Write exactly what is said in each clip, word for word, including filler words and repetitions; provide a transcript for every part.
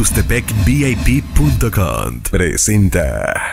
Tuxtepec V I P punto com presenta.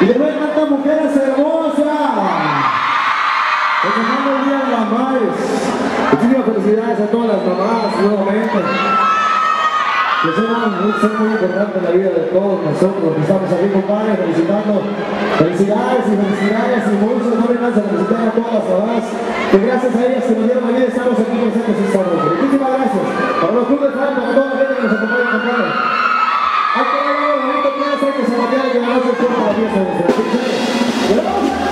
Y le voy a cantar mujeres hermosas. Empezando el día de las madres. Muchísimas felicidades a todas las mamás nuevamente. Que son muy importantes en la vida de todos nosotros. Estamos aquí, compadre, felicitando. Felicidades y felicidades y muchos jóvenes a felicitar a todas las mamás. Que gracias a ellas que nos dieron la vida estamos aquí presentes esta noche. Muchísimas gracias. Para los clubes, para todos los que nos acompañan, compadre. Que se vaya a llevar a su tiempo a la pieza de nuestra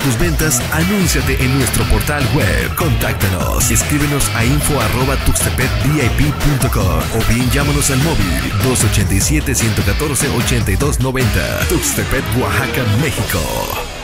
Tus ventas, anúnciate en nuestro portal web. Contáctanos, escríbenos a info arroba tuxtepec v i p punto com o bien llámanos al móvil dos ocho siete, uno uno cuatro, ocho dos nueve cero, Tuxtepec, Oaxaca, México.